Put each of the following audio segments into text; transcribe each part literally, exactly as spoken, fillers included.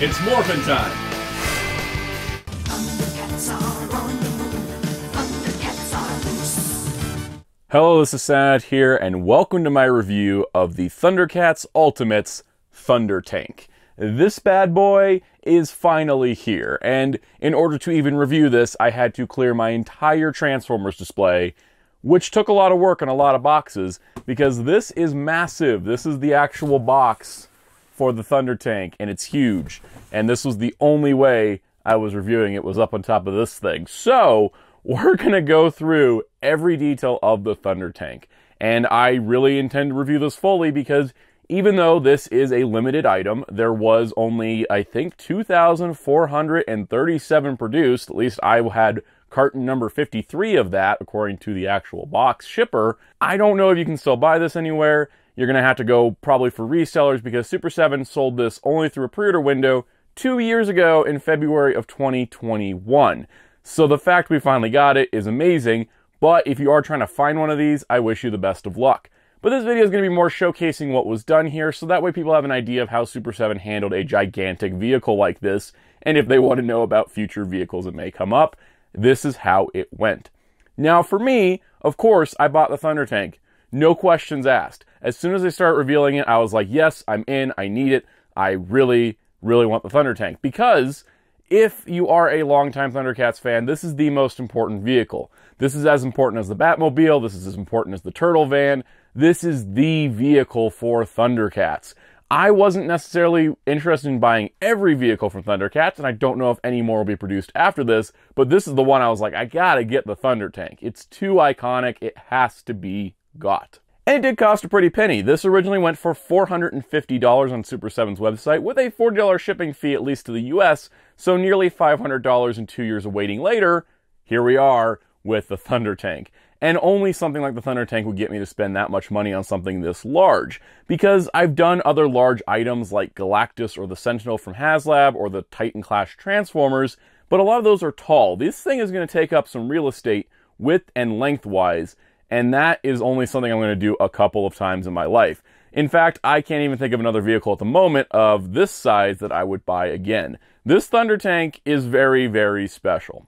It's Morphin' time! Hello, this is Sanad here, and welcome to my review of the Thundercats Ultimates Thunder Tank. This bad boy is finally here, and in order to even review this, I had to clear my entire Transformers display, which took a lot of work and a lot of boxes, because this is massive. This is the actual box for the Thunder Tank, and it's huge. And this was the only way I was reviewing it, was up on top of this thing. So we're gonna go through every detail of the Thunder Tank. And I really intend to review this fully, because even though this is a limited item, there was only, I think, two thousand four hundred thirty-seven produced. At least I had carton number fifty-three of that, according to the actual box shipper. I don't know if you can still buy this anywhere. You're gonna have to go probably for resellers, because Super seven sold this only through a pre-order window two years ago in February of twenty twenty-one. So the fact we finally got it is amazing, but if you are trying to find one of these, I wish you the best of luck. But this video is gonna be more showcasing what was done here, so that way people have an idea of how Super seven handled a gigantic vehicle like this, and if they wanna know about future vehicles that may come up, this is how it went. Now for me, of course, I bought the Thunder Tank. No questions asked. As soon as they start revealing it, I was like, yes, I'm in, I need it. I really, really want the Thunder Tank. Because if you are a longtime Thundercats fan, this is the most important vehicle. This is as important as the Batmobile, this is as important as the Turtle Van. This is the vehicle for Thundercats. I wasn't necessarily interested in buying every vehicle from Thundercats, and I don't know if any more will be produced after this, but this is the one I was like, I gotta get the Thunder Tank. It's too iconic, it has to be got. And it did cost a pretty penny. This originally went for four hundred fifty dollars on Super seven's website, with a forty dollar shipping fee, at least to the U S, so nearly five hundred dollars and two years of waiting later, here we are with the Thunder Tank. And only something like the Thunder Tank would get me to spend that much money on something this large, because I've done other large items like Galactus or the Sentinel from HasLab or the Titan Clash Transformers, but a lot of those are tall. This thing is going to take up some real estate width and lengthwise, and that is only something I'm going to do a couple of times in my life. In fact, I can't even think of another vehicle at the moment of this size that I would buy again. This Thunder Tank is very, very special.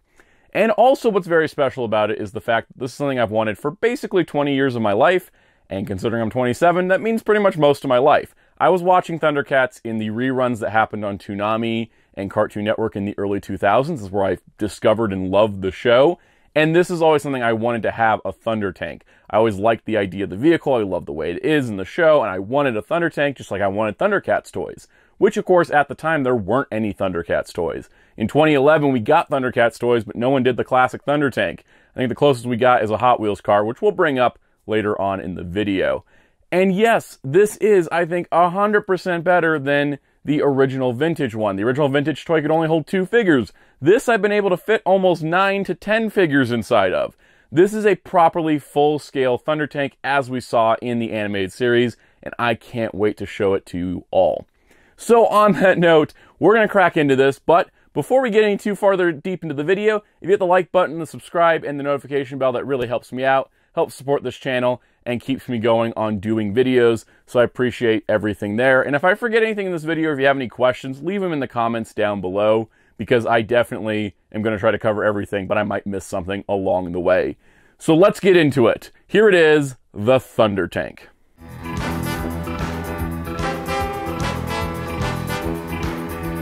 And also what's very special about it is the fact that this is something I've wanted for basically twenty years of my life, and considering I'm twenty-seven, that means pretty much most of my life. I was watching Thundercats in the reruns that happened on Toonami and Cartoon Network in the early two thousands, is where I discovered and loved the show, and this is always something I wanted to have, a Thunder Tank. I always liked the idea of the vehicle, I loved the way it is in the show, and I wanted a Thunder Tank just like I wanted Thundercats toys. Which, of course, at the time, there weren't any Thundercats toys. In twenty eleven, we got Thundercats toys, but no one did the classic Thunder Tank. I think the closest we got is a Hot Wheels car, which we'll bring up later on in the video. And yes, this is, I think, one hundred percent better than the original vintage one. The original vintage toy could only hold two figures. This I've been able to fit almost nine to ten figures inside of. This is a properly full-scale Thunder Tank, as we saw in the animated series, and I can't wait to show it to you all. So on that note, we're going to crack into this, but before we get any too farther deep into the video, if you hit the like button, the subscribe, and the notification bell, that really helps me out, helps support this channel, and keeps me going on doing videos, so I appreciate everything there. And if I forget anything in this video, or if you have any questions, leave them in the comments down below, because I definitely am going to try to cover everything, but I might miss something along the way. So let's get into it. Here it is, the Thunder Tank.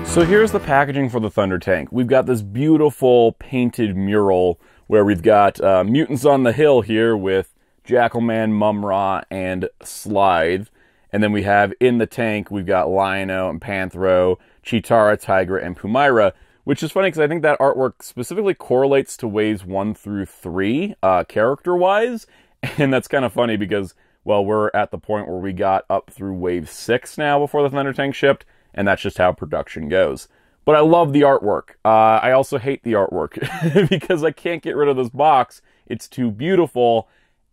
So here's the packaging for the Thunder Tank. We've got this beautiful painted mural where we've got uh, Mutants on the Hill here with Jackalman, Mum-Ra, and Slythe. And then we have in the tank, we've got Lion-O and Panthro, Cheetara, Tigra, and Pumaira, which is funny because I think that artwork specifically correlates to waves one through three uh, character-wise. And that's kind of funny because, well, we're at the point where we got up through wave six now before the Thunder Tank shipped. And that's just how production goes. But I love the artwork. Uh, I also hate the artwork because I can't get rid of this box. It's too beautiful,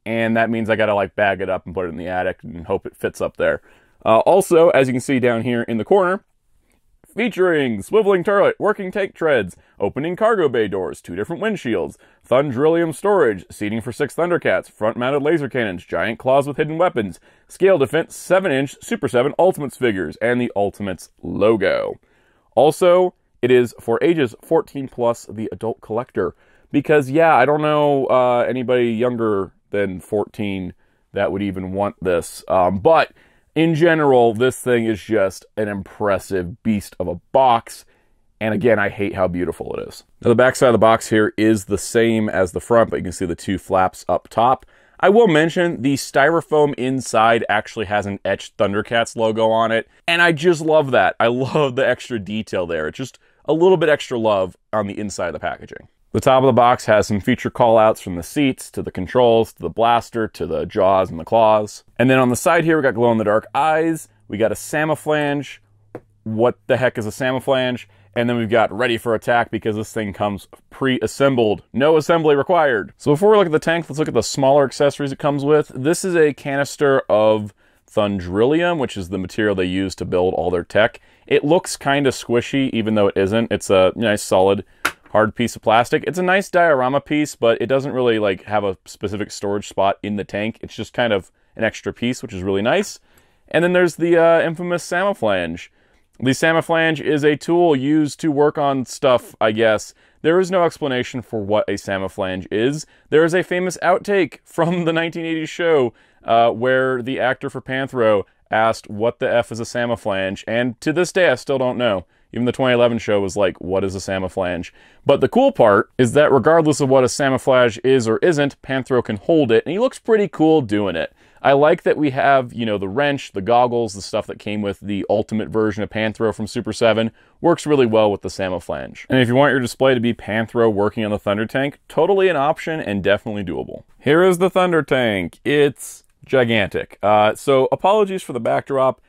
and that means I gotta like bag it up and put it in the attic and hope it fits up there. Uh, also, as you can see down here in the corner, featuring swiveling turret, working tank treads, opening cargo bay doors, two different windshields, Thundrillium storage, seating for six Thundercats, front-mounted laser cannons, giant claws with hidden weapons, scale defense, seven inch Super seven Ultimates figures, and the Ultimates logo. Also, it is for ages fourteen plus, the adult collector. Because, yeah, I don't know uh, anybody younger than fourteen that would even want this. Um, but, in general, this thing is just an impressive beast of a box. And again, I hate how beautiful it is. Now, the back side of the box here is the same as the front, but you can see the two flaps up top. I will mention the styrofoam inside actually has an etched Thundercats logo on it, and I just love that. I love the extra detail there. It's just a little bit extra love on the inside of the packaging. The top of the box has some feature callouts from the seats, to the controls, to the blaster, to the jaws and the claws. And then on the side here, we got glow-in-the-dark eyes, we got a Samoflange. What the heck is a Samoflange? And then we've got ready for attack because this thing comes pre-assembled. No assembly required. So before we look at the tank, let's look at the smaller accessories it comes with. This is a canister of Thundrillium, which is the material they use to build all their tech. It looks kind of squishy, even though it isn't. It's a nice, solid, hard piece of plastic. It's a nice diorama piece, but it doesn't really like have a specific storage spot in the tank. It's just kind of an extra piece, which is really nice. And then there's the uh, infamous Samoflange. The Samoflange is a tool used to work on stuff, I guess. There is no explanation for what a Samoflange is. There is a famous outtake from the nineteen eighties show uh, where the actor for Panthro asked, what the F is a Samoflange? And to this day, I still don't know. Even the twenty eleven show was like, what is a Samoflange? But the cool part is that regardless of what a Samoflange is or isn't, Panthro can hold it, and he looks pretty cool doing it. I like that we have, you know, the wrench, the goggles, the stuff that came with the ultimate version of Panthro from Super seven. Works really well with the Samoflange. And if you want your display to be Panthro working on the Thunder Tank, totally an option and definitely doable. Here is the Thunder Tank. It's gigantic. Uh, so apologies for the backdrop.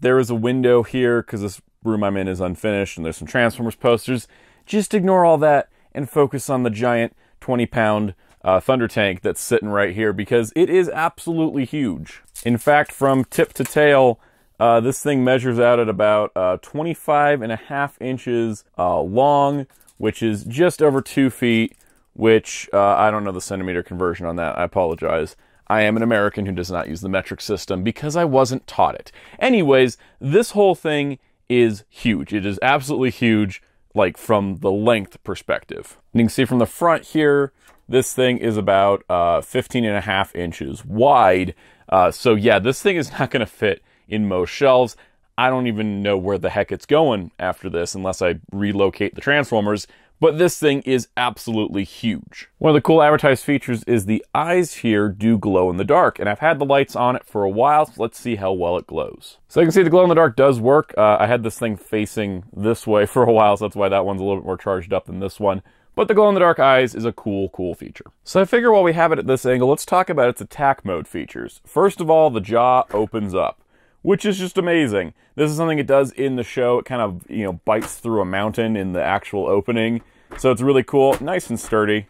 There is a window here because this room I'm in is unfinished and there's some Transformers posters. Just ignore all that and focus on the giant twenty pound Uh, Thunder Tank that's sitting right here because it is absolutely huge. In fact, from tip to tail, uh, this thing measures out at about uh, twenty-five and a half inches uh, long, which is just over two feet, which uh, I don't know the centimeter conversion on that. I apologize. I am an American who does not use the metric system because I wasn't taught it. Anyways, this whole thing is huge. It is absolutely huge, like from the length perspective. And you can see from the front here, this thing is about uh, fifteen and a half inches wide. Uh, so yeah, this thing is not gonna fit in most shelves. I don't even know where the heck it's going after this unless I relocate the Transformers, but this thing is absolutely huge. One of the cool advertised features is the eyes here do glow in the dark, and I've had the lights on it for a while, so let's see how well it glows. So you can see the glow in the dark does work. Uh, I had this thing facing this way for a while, so that's why that one's a little bit more charged up than this one. But the glow-in-the-dark eyes is a cool, cool feature. So I figure while we have it at this angle, let's talk about its attack mode features. First of all, the jaw opens up, which is just amazing. This is something it does in the show. It kind of, you know, bites through a mountain in the actual opening. So it's really cool, nice and sturdy.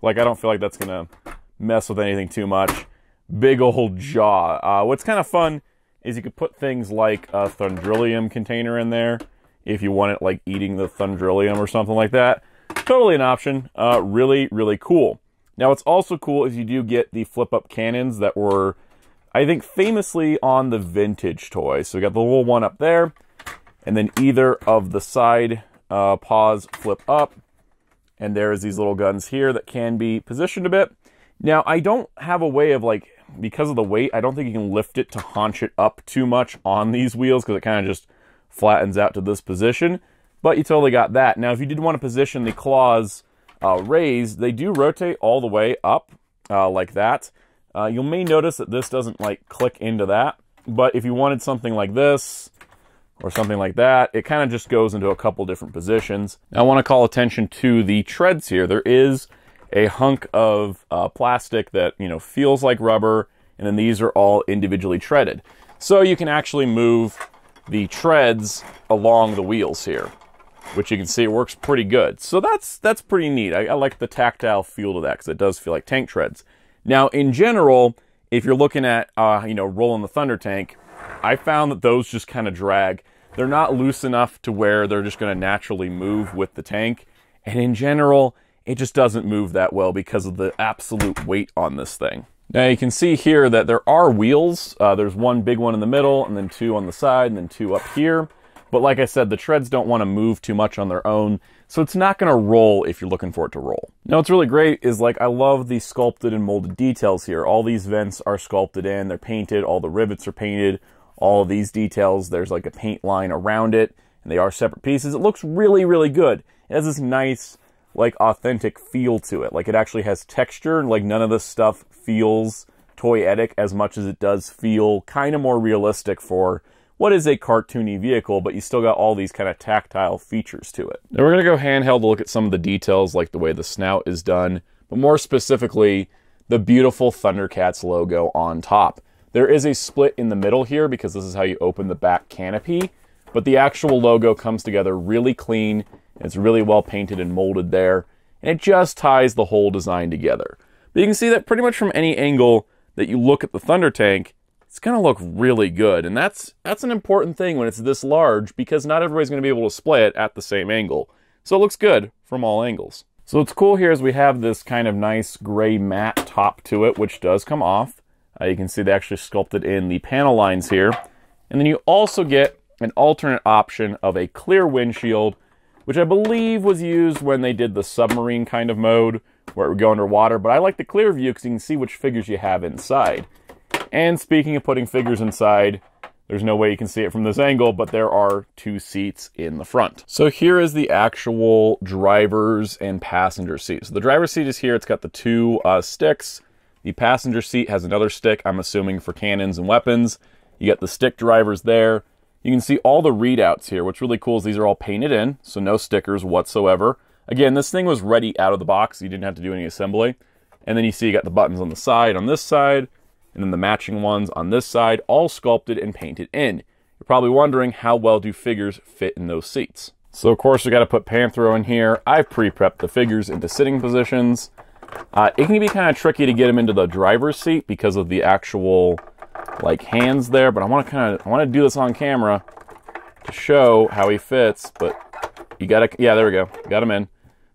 Like, I don't feel like that's gonna mess with anything too much. Big old jaw. Uh, what's kind of fun is you could put things like a Thundrillium container in there if you want it, like, eating the Thundrillium or something like that. Totally an option. Uh, really, really cool. Now, what's also cool is you do get the flip-up cannons that were, I think, famously on the vintage toy. So we got the little one up there, and then either of the side uh, paws flip up, and there is these little guns here that can be positioned a bit. Now, I don't have a way of, like, because of the weight, I don't think you can lift it to haunch it up too much on these wheels because it kind of just flattens out to this position. But you totally got that. Now, if you did want to position the claws uh, raised, they do rotate all the way up uh, like that. Uh, you may notice that this doesn't like click into that, but if you wanted something like this or something like that, it kind of just goes into a couple different positions. Now, I want to call attention to the treads here. There is a hunk of uh, plastic that, you know, feels like rubber, and then these are all individually treaded. So you can actually move the treads along the wheels here, which you can see it works pretty good. So that's that's pretty neat. I, I like the tactile feel to that because it does feel like tank treads. Now, in general, if you're looking at, uh, you know, rolling the Thunder Tank, I found that those just kind of drag. They're not loose enough to where they're just going to naturally move with the tank. And in general, it just doesn't move that well because of the absolute weight on this thing. Now, you can see here that there are wheels. Uh, there's one big one in the middle, and then two on the side, and then two up here. But like I said, the treads don't want to move too much on their own, so it's not going to roll if you're looking for it to roll. Now, what's really great is, like, I love the sculpted and molded details here. All these vents are sculpted in, they're painted, all the rivets are painted, all of these details, there's like a paint line around it, and they are separate pieces. It looks really, really good. It has this nice, like, authentic feel to it. Like, it actually has texture, like, none of this stuff feels toyetic as much as it does feel kind of more realistic for what is a cartoony vehicle, but you still got all these kind of tactile features to it. Now we're gonna go handheld to look at some of the details, like the way the snout is done, but more specifically, the beautiful Thundercats logo on top. There is a split in the middle here because this is how you open the back canopy, but the actual logo comes together really clean, and it's really well painted and molded there, and it just ties the whole design together. But you can see that pretty much from any angle that you look at the Thunder Tank, it's going to look really good, and that's that's an important thing when it's this large, because not everybody's going to be able to display it at the same angle. So it looks good from all angles. So what's cool here is we have this kind of nice gray matte top to it, which does come off. Uh, you can see they actually sculpted in the panel lines here. And then you also get an alternate option of a clear windshield, which I believe was used when they did the submarine kind of mode, where it would go underwater, but I like the clear view because you can see which figures you have inside. And speaking of putting figures inside, there's no way you can see it from this angle, but there are two seats in the front. So here is the actual driver's and passenger seat. So the driver's seat is here. It's got the two uh, sticks. The passenger seat has another stick, I'm assuming for cannons and weapons. You got the stick drivers there. You can see all the readouts here. What's really cool is these are all painted in, so no stickers whatsoever. Again, this thing was ready out of the box. You didn't have to do any assembly. And then you see you got the buttons on the side, on this side, and then the matching ones on this side, all sculpted and painted in. You're probably wondering, how well do figures fit in those seats? So of course we got to put Panthro in here. I've pre-prepped the figures into sitting positions. Uh, it can be kind of tricky to get them into the driver's seat because of the actual, like, hands there, but I want to kind of I want to do this on camera to show how he fits. But you gotta, yeah, there we go, got him in.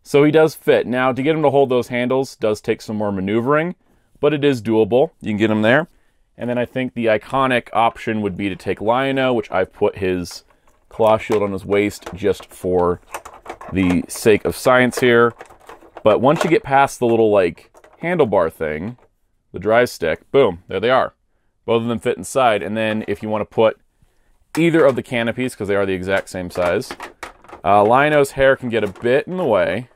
So he does fit. Now, to get him to hold those handles does take some more maneuvering, but it is doable. You can get him there. And then I think the iconic option would be to take Lion-O, which I've put his claw shield on his waist just for the sake of science here. But once you get past the little, like, handlebar thing, the drive stick, boom, there they are. Both of them fit inside. And then if you want to put either of the canopies, because they are the exact same size, uh, Lion-O's hair can get a bit in the way.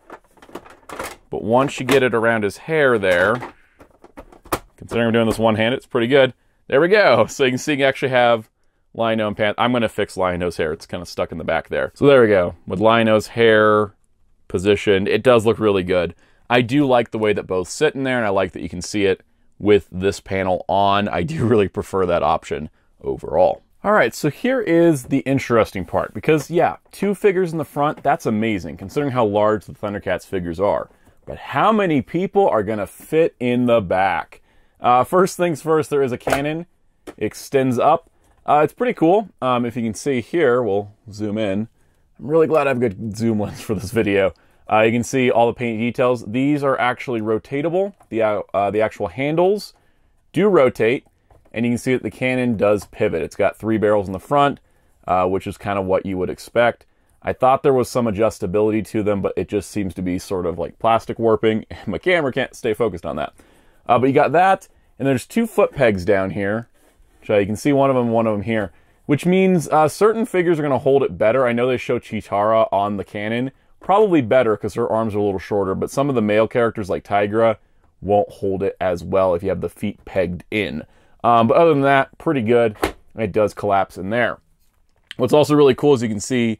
But once you get it around his hair there, considering we're doing this one-handed, it's pretty good. There we go. So you can see you can actually have Lion-O and Panthro. I'm going to fix Lion-O's hair. It's kind of stuck in the back there. So there we go. With Lion-O's hair positioned, it does look really good. I do like the way that both sit in there, and I like that you can see it with this panel on. I do really prefer that option overall. All right, so here is the interesting part, because, yeah, two figures in the front, that's amazing, considering how large the Thundercats figures are. But how many people are going to fit in the back? Uh, first things first, there is a cannon. It extends up. Uh, it's pretty cool. Um, if you can see here, we'll zoom in. I'm really glad I have a good zoom lens for this video. Uh, you can see all the paint details. These are actually rotatable. The, uh, the actual handles do rotate, and you can see that the cannon does pivot. It's got three barrels in the front, uh, which is kind of what you would expect. I thought there was some adjustability to them, but it just seems to be sort of like plastic warping. My camera can't stay focused on that. Uh, but you got that, and there's two foot pegs down here. So you can see one of them, one of them here, which means uh, certain figures are going to hold it better. I know they show Cheetara on the cannon, probably better because her arms are a little shorter, but some of the male characters like Tigra won't hold it as well if you have the feet pegged in. Um, but other than that, pretty good. It does collapse in there. What's also really cool is you can see,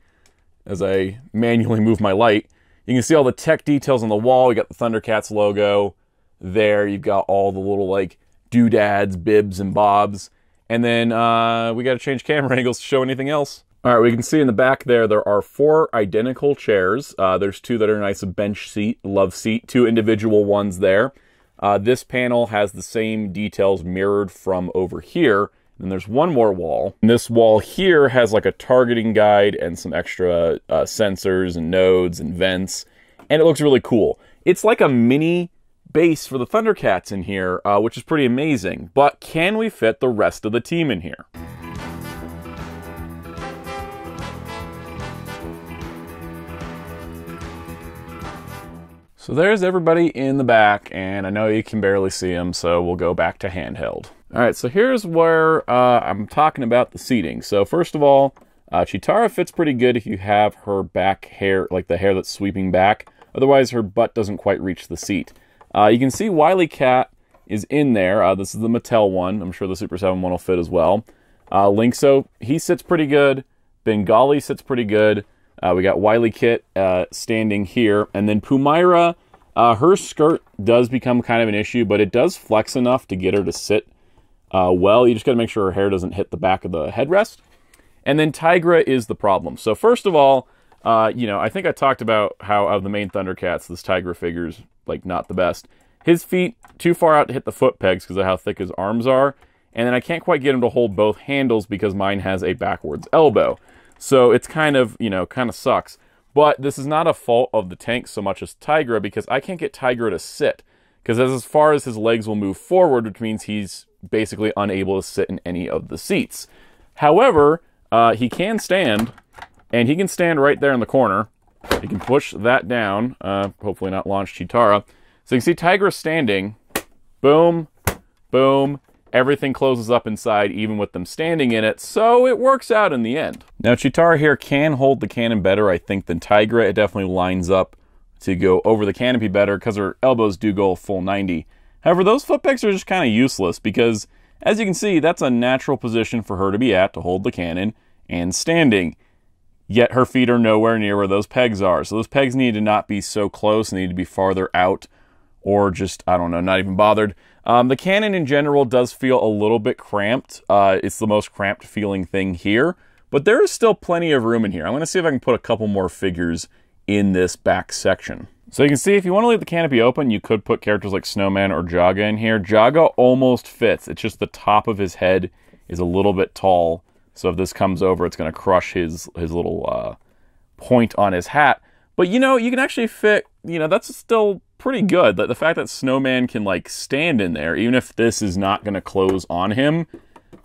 as I manually move my light, you can see all the tech details on the wall. We got the Thundercats logo there, you've got all the little, like, doodads, bibs, and bobs. And then uh, we got to change camera angles to show anything else. All right, we can see in the back there, there are four identical chairs. Uh, there's two that are nice, a bench seat, love seat, two individual ones there. Uh, this panel has the same details mirrored from over here. And there's one more wall. And this wall here has, like, a targeting guide and some extra uh, sensors and nodes and vents. And it looks really cool. It's like a mini base for the Thundercats in here, uh, which is pretty amazing. But can we fit the rest of the team in here? So there's everybody in the back, and I know you can barely see them, so we'll go back to handheld. All right, so here's where uh, I'm talking about the seating. So first of all, uh, Chitara fits pretty good if you have her back hair, like the hair that's sweeping back. Otherwise, her butt doesn't quite reach the seat. Uh, you can see Wile E. Cat is in there. Uh, this is the Mattel one. I'm sure the Super seven one will fit as well. Uh, Linkso, he sits pretty good. Bengali sits pretty good. Uh, we got Wile E. Kit uh, standing here. And then Pumaira, uh, her skirt does become kind of an issue, but it does flex enough to get her to sit uh, well. You just got to make sure her hair doesn't hit the back of the headrest. And then Tigra is the problem. So first of all, uh, you know, I think I talked about how of the main Thundercats, this Tigra figure's like not the best. His feet too far out to hit the foot pegs because of how thick his arms are. And then I can't quite get him to hold both handles because mine has a backwards elbow. So it's kind of, you know, kind of sucks. But this is not a fault of the tank so much as Tigra, because I can't get Tigra to sit. Because that's as far as his legs will move forward, which means he's basically unable to sit in any of the seats. However, uh, he can stand, and he can stand right there in the corner. He can push that down, uh, hopefully not launch Chitara. So you can see Tigra standing, boom, boom. Everything closes up inside, even with them standing in it, so it works out in the end. Now, Chitara here can hold the cannon better, I think, than Tigra. It definitely lines up to go over the canopy better because her elbows do go full ninety. However, those foot pegs are just kind of useless because, as you can see, that's a natural position for her to be at to hold the cannon and standing. Yet her feet are nowhere near where those pegs are, so those pegs need to not be so close, need to be farther out, or just, I don't know, not even bothered. Um, the cannon in general does feel a little bit cramped. Uh, it's the most cramped feeling thing here, but there is still plenty of room in here. I'm gonna see if I can put a couple more figures in this back section. So you can see if you wanna leave the canopy open, you could put characters like Snowman or Jaga in here. Jaga almost fits. It's just the top of his head is a little bit tall. So if this comes over, it's gonna crush his, his little uh, point on his hat. But you know, you can actually fit, you know, that's still pretty good. That the fact that Snowman can like stand in there, even if this is not going to close on him,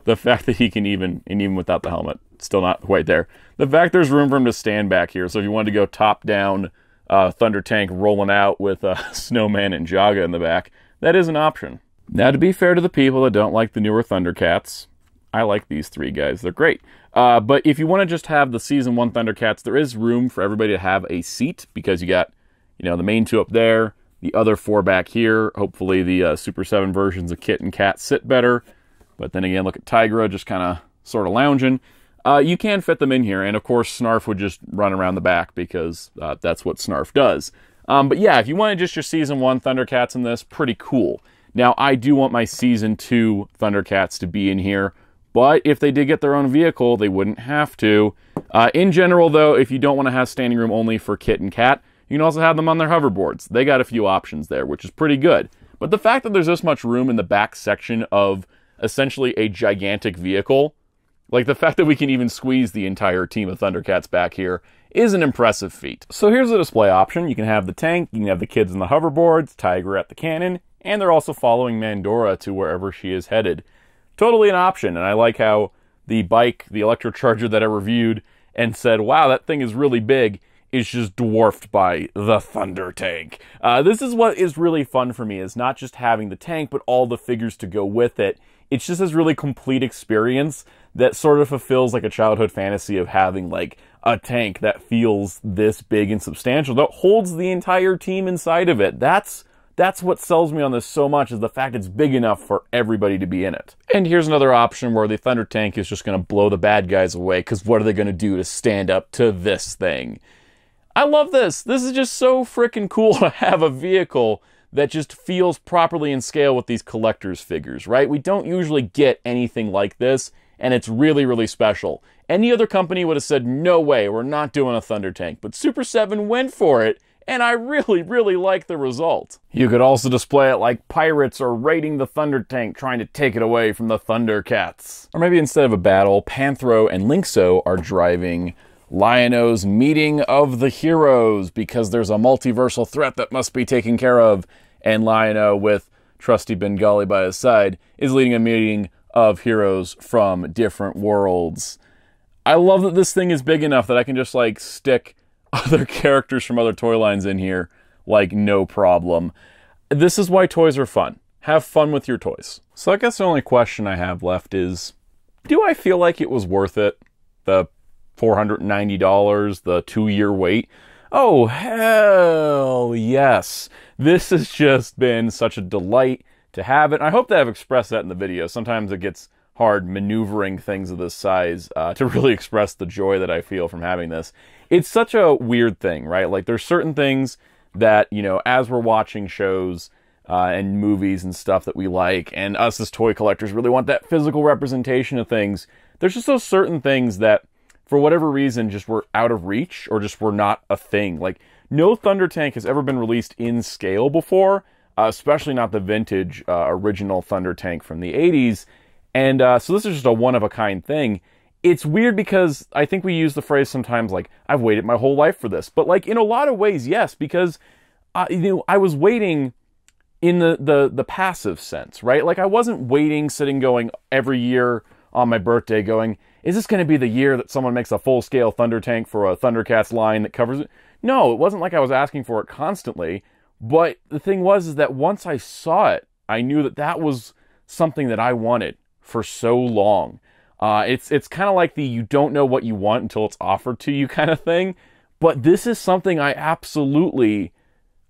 the fact that he can even, and even without the helmet, still not quite there. The fact there's room for him to stand back here. So if you wanted to go top down uh, Thunder Tank rolling out with uh, Snowman and Jaga in the back, that is an option. Now, to be fair to the people that don't like the newer Thundercats, I like these three guys. They're great. Uh, but if you want to just have the season one Thundercats, there is room for everybody to have a seat because you got, you know, the main two up there, the other four back here. Hopefully the uh, Super seven versions of Kit and Kat sit better. But then again, look at Tigra just kind of sort of lounging. Uh, you can fit them in here. And of course, Snarf would just run around the back because uh, that's what Snarf does. Um, but yeah, if you wanted just your Season one Thundercats in this, pretty cool. Now, I do want my Season two Thundercats to be in here. But if they did get their own vehicle, they wouldn't have to. Uh, in general, though, if you don't want to have standing room only for Kit and Kat, you can also have them on their hoverboards. They got a few options there, which is pretty good. But the fact that there's this much room in the back section of essentially a gigantic vehicle, like the fact that we can even squeeze the entire team of Thundercats back here, is an impressive feat. So here's a display option. You can have the tank, you can have the kids on the hoverboards, Tigra at the cannon, and they're also following Mandora to wherever she is headed. Totally an option, and I like how the bike, the Electrocharger that I reviewed and said, wow, that thing is really big, is just dwarfed by the Thunder Tank. Uh, this is what is really fun for me, is not just having the tank, but all the figures to go with it. It's just this really complete experience that sort of fulfills like a childhood fantasy of having like a tank that feels this big and substantial, that holds the entire team inside of it. That's That's what sells me on this so much, is the fact it's big enough for everybody to be in it. And here's another option where the Thunder Tank is just going to blow the bad guys away, because what are they going to do to stand up to this thing? I love this. This is just so freaking cool to have a vehicle that just feels properly in scale with these collector's figures, right? We don't usually get anything like this, and it's really, really special. Any other company would have said, no way, we're not doing a Thunder Tank, but Super seven went for it. And I really, really like the result. You could also display it like pirates are raiding the Thunder Tank, trying to take it away from the Thundercats. Or maybe instead of a battle, Panthro and Linkso are driving Lion-O's meeting of the heroes because there's a multiversal threat that must be taken care of. And Lion-O, with trusty Bengali by his side, is leading a meeting of heroes from different worlds. I love that this thing is big enough that I can just like stick other characters from other toy lines in here, like no problem. This is why toys are fun. Have fun with your toys. So I guess the only question I have left is, do I feel like it was worth it? The four hundred ninety dollars, the two-year wait? Oh, hell yes. This has just been such a delight to have it. I hope that I've expressed that in the video. Sometimes it gets hard maneuvering things of this size uh, to really express the joy that I feel from having this. It's such a weird thing, right? Like, there's certain things that, you know, as we're watching shows uh, and movies and stuff that we like, and us as toy collectors really want that physical representation of things, there's just those certain things that, for whatever reason, just were out of reach or just were not a thing. Like, no Thunder Tank has ever been released in scale before, uh, especially not the vintage uh, original Thunder Tank from the eighties. And uh, so this is just a one-of-a-kind thing. It's weird because I think we use the phrase sometimes like, I've waited my whole life for this. But like, in a lot of ways, yes, because I, you know, I was waiting in the, the, the passive sense, right? Like, I wasn't waiting, sitting going every year on my birthday going, is this going to be the year that someone makes a full-scale Thunder Tank for a Thundercats line that covers it? No, it wasn't like I was asking for it constantly. But the thing was is that once I saw it, I knew that that was something that I wanted for so long. Uh, it's it's kind of like the you don't know what you want until it's offered to you kind of thing. But this is something I absolutely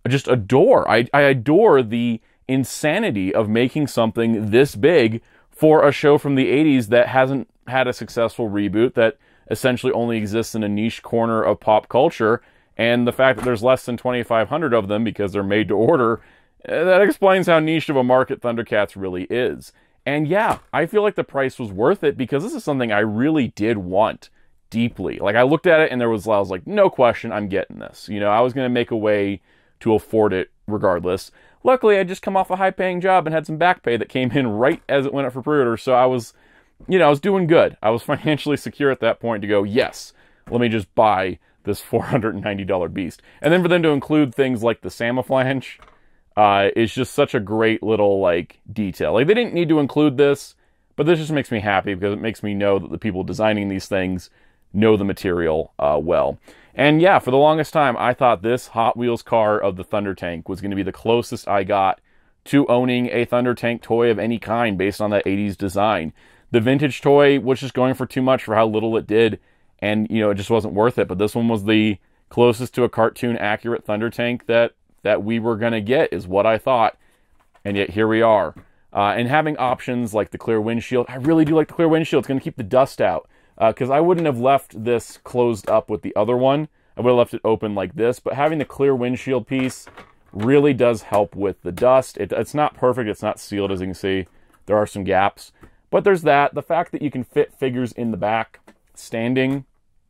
just adore. I, I adore the insanity of making something this big for a show from the eighties that hasn't had a successful reboot, that essentially only exists in a niche corner of pop culture. And the fact that there's less than twenty-five hundred of them because they're made to order, that explains how niche of a market Thundercats really is. And yeah, I feel like the price was worth it because this is something I really did want deeply. Like, I looked at it and there was, I was like, no question, I'm getting this. You know, I was going to make a way to afford it regardless. Luckily, I just come off a high-paying job and had some back pay that came in right as it went up for pre-order. So I was, you know, I was doing good. I was financially secure at that point to go, yes, let me just buy this four hundred ninety dollar beast. And then for them to include things like the Samoflange, Uh, it's just such a great little, like, detail. Like, they didn't need to include this, but this just makes me happy because it makes me know that the people designing these things know the material uh, well. And yeah, for the longest time, I thought this Hot Wheels car of the Thunder Tank was going to be the closest I got to owning a Thunder Tank toy of any kind based on that eighties design. The vintage toy was just going for too much for how little it did, and, you know, it just wasn't worth it. But this one was the closest to a cartoon-accurate Thunder Tank that... that we were going to get, is what I thought, and yet here we are. Uh, and having options like the clear windshield, I really do like the clear windshield. It's going to keep the dust out, because uh, I wouldn't have left this closed up with the other one. I would have left it open like this, but having the clear windshield piece really does help with the dust. It, it's not perfect, it's not sealed, as you can see. There are some gaps, but there's that. The fact that you can fit figures in the back standing,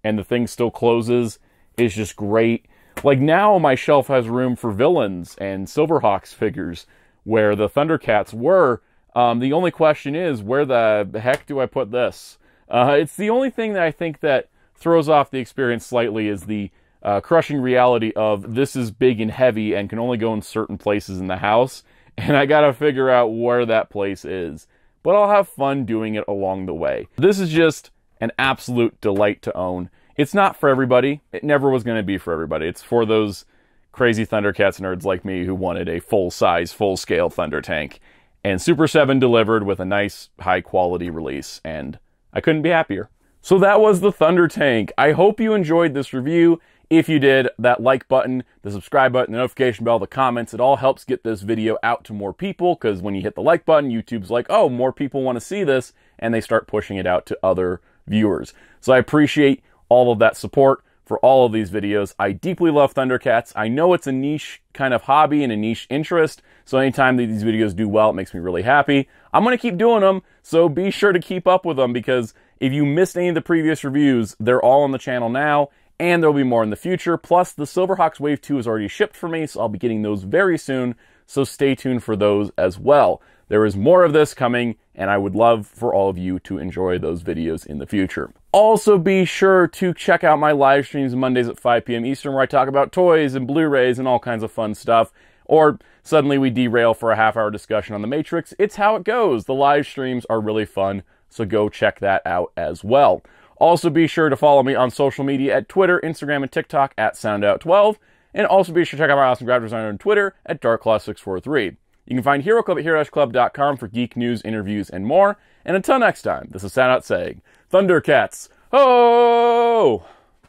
and the thing still closes, is just great. Like, now my shelf has room for villains and Silverhawks figures, where the Thundercats were. Um, the only question is, where the heck do I put this? Uh, it's the only thing that I think that throws off the experience slightly, is the uh, crushing reality of this is big and heavy and can only go in certain places in the house, and I gotta figure out where that place is. But I'll have fun doing it along the way. This is just an absolute delight to own. It's not for everybody. It never was going to be for everybody. It's for those crazy Thundercats nerds like me who wanted a full-size, full-scale Thunder Tank. And Super seven delivered with a nice, high-quality release, and I couldn't be happier. So that was the Thunder Tank. I hope you enjoyed this review. If you did, that like button, the subscribe button, the notification bell, the comments, it all helps get this video out to more people, because when you hit the like button, YouTube's like, oh, more people want to see this, and they start pushing it out to other viewers. So I appreciate all of that support for all of these videos. I deeply love Thundercats. I know it's a niche kind of hobby and a niche interest, so anytime that these videos do well, it makes me really happy. I'm going to keep doing them, so be sure to keep up with them, because if you missed any of the previous reviews, they're all on the channel now, and there'll be more in the future. Plus, the Silverhawks Wave two is already shipped for me, so I'll be getting those very soon, so stay tuned for those as well. There is more of this coming, and I would love for all of you to enjoy those videos in the future. Also, be sure to check out my live streams Mondays at five p m Eastern, where I talk about toys and Blu-rays and all kinds of fun stuff. Or suddenly we derail for a half-hour discussion on The Matrix. It's how it goes. The live streams are really fun, so go check that out as well. Also, be sure to follow me on social media at Twitter, Instagram, and TikTok at Sound Out twelve. And also be sure to check out my awesome graphic designer on Twitter at dark claw six four three. You can find Hero Club at hero club dot com for geek news, interviews, and more. And until next time, this is Sanat saying, Thundercats, ho!